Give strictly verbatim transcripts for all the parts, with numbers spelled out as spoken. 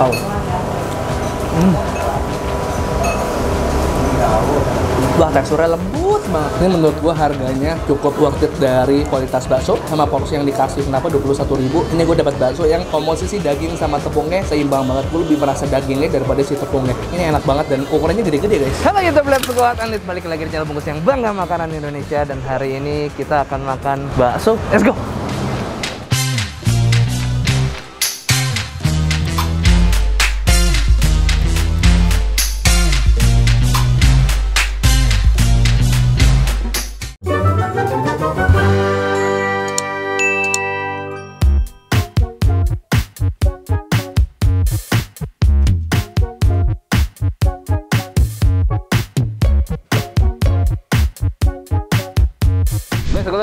Wow. Hmm. Wah, teksturnya lembut banget. Ini menurut gua harganya cukup worth it dari kualitas bakso sama porsi yang dikasih. Kenapa dua puluh satu ribu? Ini gua dapat bakso yang komposisi daging sama tepungnya seimbang banget. Gua lebih merasa dagingnya daripada si tepungnya. Ini enak banget dan ukurannya gede-gede, guys. Halo YouTube, lihat sekuat Andit, balik lagi di channel Bungkus yang bangga makanan Indonesia, dan hari ini kita akan makan bakso. Let's go.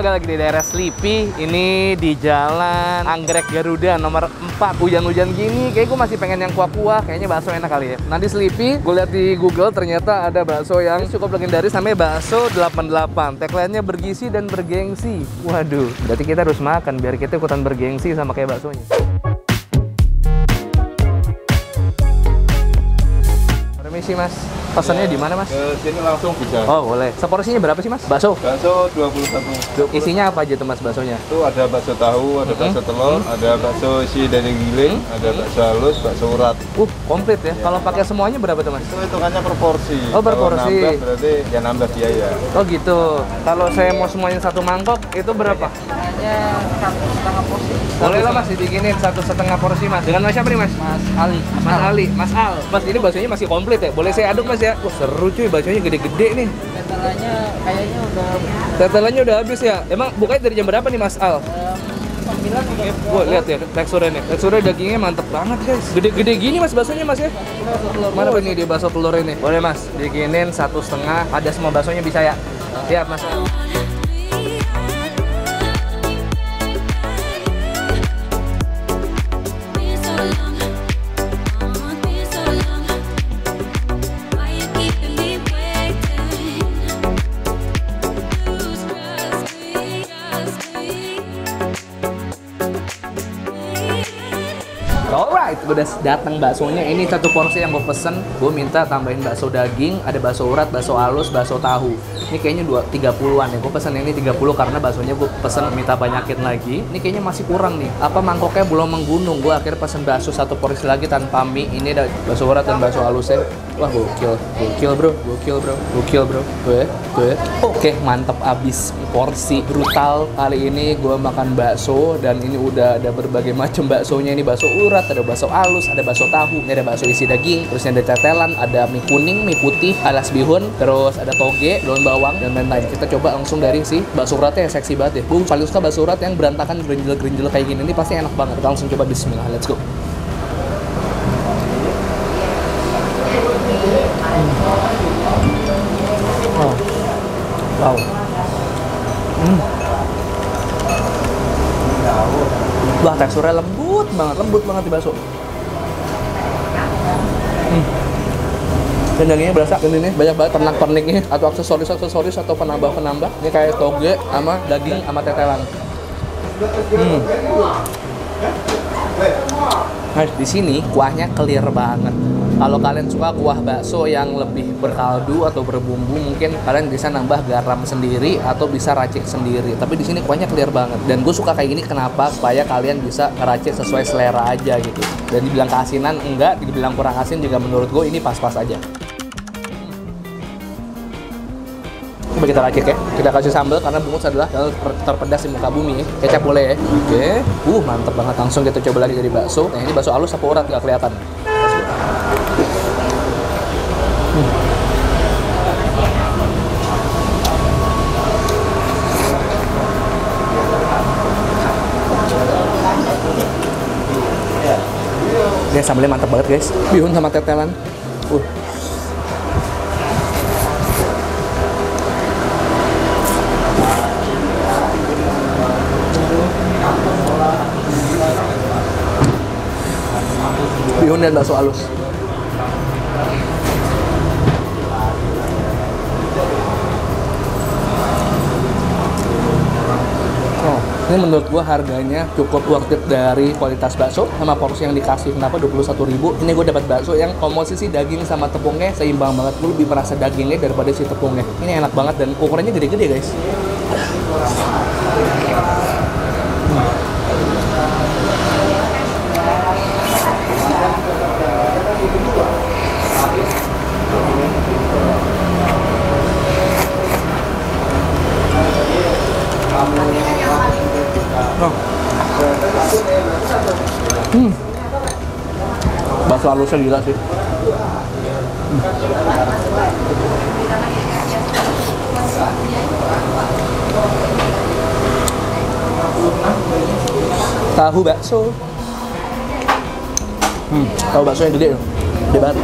Lagi di daerah Slipi, ini di jalan Anggrek Garuda nomor empat. Hujan-hujan gini, kayaknya gue masih pengen yang kuah-kuah, kayaknya bakso enak kali ya. Nah di Slipi, gue lihat di Google ternyata ada bakso yang cukup legendaris namanya bakso delapan delapan. Tagline-nya bergizi dan bergengsi. Waduh, berarti kita harus makan biar kita ikutan bergengsi sama kayak baksonya. Permisi mas. Pesannya di mana, Mas? Ke sini langsung bisa. Oh, boleh. Seporsinya berapa sih, Mas? Bakso? Bakso dua puluh satu. Isinya apa aja tuh, Mas, baksonya? Itu ada bakso tahu, ada mm -hmm. bakso telur, mm -hmm. ada bakso isi dari giling, mm -hmm. ada bakso halus, bakso urat. Uh, komplit ya. Yeah. Kalau pakai semuanya berapa tuh, Mas? Itu hitungannya per porsi. Oh, per porsi. Kalau nambah berarti ya nambah dia ya. Oh, gitu. Kalau saya mau semuanya satu mangkok, itu berapa? Hanya satu setengah porsi. Boleh lah, Mas, dibikinin satu setengah porsi, Mas. Dengan Mas siapa nih, Mas? Mas Ali. Mas, Mas Ali. Mas Al. Mas, ini baksonya masih komplit ya? Boleh saya aduk, Mas? Ya. Wah seru cuy, baksonya gede-gede nih. Tetelannya kayaknya udah habis. Tetelannya udah habis ya? Emang bukanya dari jam berapa nih Mas Al? sembilan. Wah lihat ya teksturnya nih. Teksturnya dagingnya mantep banget guys. Gede-gede gini Mas baksonya Mas ya? Mana ini dia bakso telur ini? Boleh Mas, bikinin satu setengah. Ada semua baksonya bisa ya? Siap Mas Al. Alright, udah datang baksonya. Ini satu porsi yang gue pesen. Gue minta tambahin bakso daging, ada bakso urat, bakso halus, bakso tahu. Ini kayaknya dua tiga puluhan ya. Gue pesen ini tiga puluh karena baksonya gue pesen minta banyakin lagi. Ini kayaknya masih kurang nih. Apa mangkoknya belum menggunung. Gue akhirnya pesen bakso satu porsi lagi tanpa mie. Ini ada bakso urat dan bakso halusnya. Wah gokil, gokil bro, gokil bro, gokil bro. Tuh ya, tuh ya. Oke, mantep abis. Porsi brutal kali ini gue makan bakso, dan ini udah ada berbagai macam baksonya. Ini bakso urat, ada bakso halus, ada bakso tahu, ini ada bakso isi daging, terusnya ada tetelan, ada mie kuning, mie putih, alas bihun, terus ada toge, daun bawang, dan lain-lain. Kita coba langsung dari si bakso uratnya yang seksi banget ya. Gue paling suka bakso urat yang berantakan, gerinjel-gerinjel kayak gini, ini pasti enak banget. Kita langsung coba, bismillah, let's go. Oh. Wow. Hmm. Wah, teksturnya lembut banget, lembut banget di bakso. Hmm. Dan dagingnya berasa, dan ini banyak banget pernak-perniknya atau aksesoris-aksesoris atau penambah-penambah. Ini kayak toge sama daging sama tetelan. Hmm. Nah, di sini kuahnya clear banget. Kalau kalian suka kuah bakso yang lebih berkaldu atau berbumbu, mungkin kalian bisa nambah garam sendiri atau bisa racik sendiri. Tapi di sini kuahnya clear banget. Dan gue suka kayak gini kenapa? Supaya kalian bisa racik sesuai selera aja gitu. Dan dibilang keasinan enggak, dibilang kurang asin juga menurut gue ini pas-pas aja. Coba kita racik ya. Kita kasih sambal karena Bungkus adalah yang terpedas di muka bumi. Kecap boleh ya. Oke. Uh, mantep banget. Langsung kita coba lagi dari bakso. Nah, ini bakso halus apa urat nggak kelihatan. Hmm. Ini sambalnya mantep banget, guys. Bihun sama tetelan. Uh. Bihun dan bakso halus. Oh. Ini menurut gue harganya cukup worth it dari kualitas bakso sama porsi yang dikasih. Kenapa dua puluh satu ribu? Ini gue dapat bakso yang komposisi daging sama tepungnya seimbang banget. Gue lebih merasa dagingnya daripada si tepungnya. Ini enak banget dan ukurannya gede-gede, guys. Oh. Hmm. Bakso halusnya gila sih. Hmm. Tahu bakso. Hmm, tahu baksonya gede loh. Gede banget.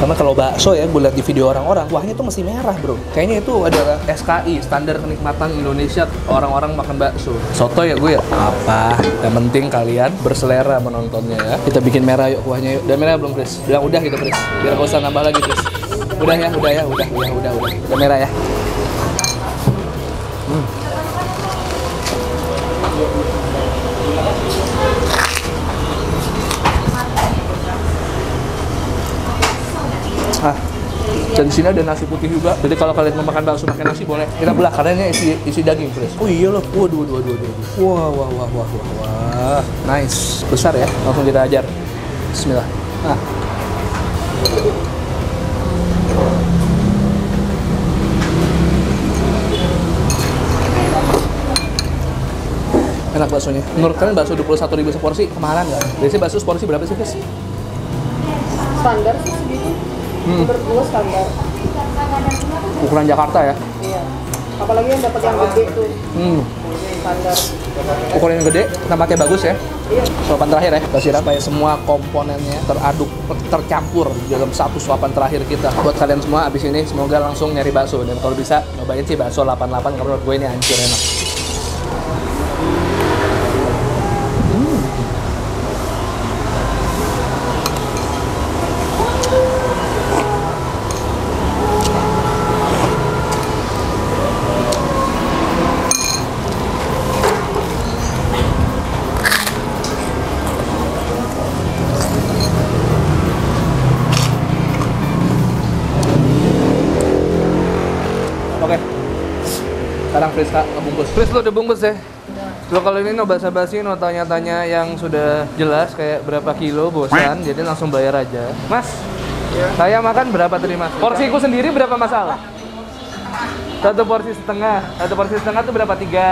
Karena kalau bakso ya, gue lihat di video orang-orang, wahnya tuh masih merah bro. Kayaknya itu adalah S K I, standar kenikmatan Indonesia orang-orang makan bakso. Soto ya gue ya? Apa? Yang penting kalian berselera menontonnya ya. Kita bikin merah yuk kuahnya yuk. Udah merah belum Chris? Bilang udah gitu Chris. Biar gak usah nambah lagi Chris. Udah ya, udah ya, udah, udah, udah, udah. Udah merah ya. Hmm. Ah, dan di sini ada nasi putih juga. Jadi kalau kalian mau makan bakso pakai nasi boleh. Kita belah karenanya isi isi daging, Chris. Oh iya loh. Waduh, waduh, waduh, waduh. Wah, wah, wah, wah, wah, wah. Nice. Besar ya. Langsung kita ajar. Bismillah. Nah. Enak baksonya. Menurut kalian bakso dua puluh satu ribu seporsi kemahalan nggak? Biasanya bakso seporsi berapa sih, Chris? Standar sih segitu. Hmm. Berdua standar. Ukuran Jakarta ya? Iya. Apalagi yang dapat yang gede tuh. Hmm. Standar. Ukuran yang gede, nampaknya bagus ya? Iya. Suapan terakhir ya, kasih apa ya? Semua komponennya teraduk, tercampur dalam satu suapan terakhir kita. Buat kalian semua abis ini semoga langsung nyari bakso. Dan kalau bisa, cobain sih bakso delapan puluh delapan karena menurut gue ini hancur enak. Sekarang Chris Kak, ngebungkus. Chris, lo udah bungkus ya? Udah. Lo kalau ini no basa-basi, no tanya-tanya yang sudah jelas kayak berapa kilo, bosan, jadi langsung bayar aja. Mas, ya. Saya makan berapa tadi mas? Porsiku sendiri berapa masalah? Satu porsi setengah. Satu porsi setengah itu berapa? Tiga?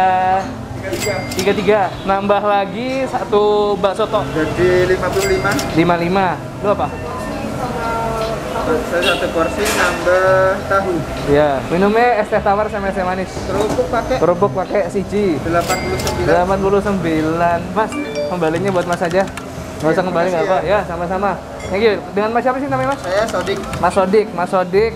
Tiga-tiga. Tiga-tiga. Nambah lagi satu bakso tok. Jadi lima puluh lima. Lima lima. Lo apa? Saya satu porsi nambah tahu. Iya, minumnya es teh tawar sama es teh manis. Kerupuk pakai. Kerupuk pakai siji. delapan puluh sembilan. delapan puluh sembilan. Mas, kembalinya buat Mas aja. Enggak usah kembali enggak apa-apa. Ya, sama-sama. Thank you. Dengan Mas siapa sih namanya, Mas? Saya Sodik. Mas Sodik, Mas Sodik,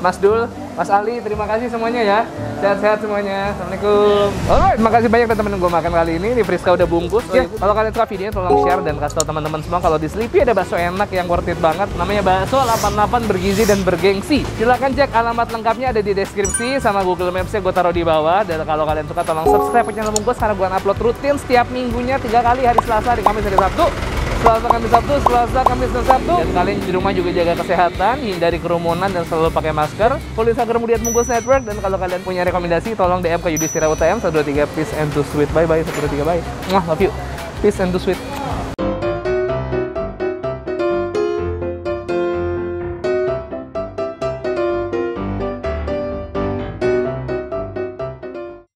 Mas Dul, Mas Ali, terima kasih semuanya ya. Sehat-sehat semuanya. Assalamualaikum. Alright, makasih banyak teman-teman gue makan kali ini. Di Friska udah bungkus. Ya, kalau kalian suka videonya tolong share dan kasih tau teman-teman semua kalau di Slipi ada bakso enak yang worth it banget. Namanya bakso delapan puluh delapan bergizi dan bergengsi. Silahkan cek alamat lengkapnya ada di deskripsi sama Google Maps-nya gue taruh di bawah. Dan kalau kalian suka tolong subscribe ke channel Bungkus karena gue upload rutin setiap minggunya tiga kali, hari Selasa, hari Kamis, hari Sabtu. Selasa, Kamis, Sabtu, Selasa, Kamis, dan Sabtu. Dan kalian di rumah juga jaga kesehatan, hindari kerumunan, dan selalu pakai masker. Follow Instagram di Bungkus Network, dan kalau kalian punya rekomendasi, tolong D M ke Yudhistira U T M satu dua tiga, peace and to sweet. Bye-bye, satu dua tiga, bye. Mwah, love you. Peace and to sweet.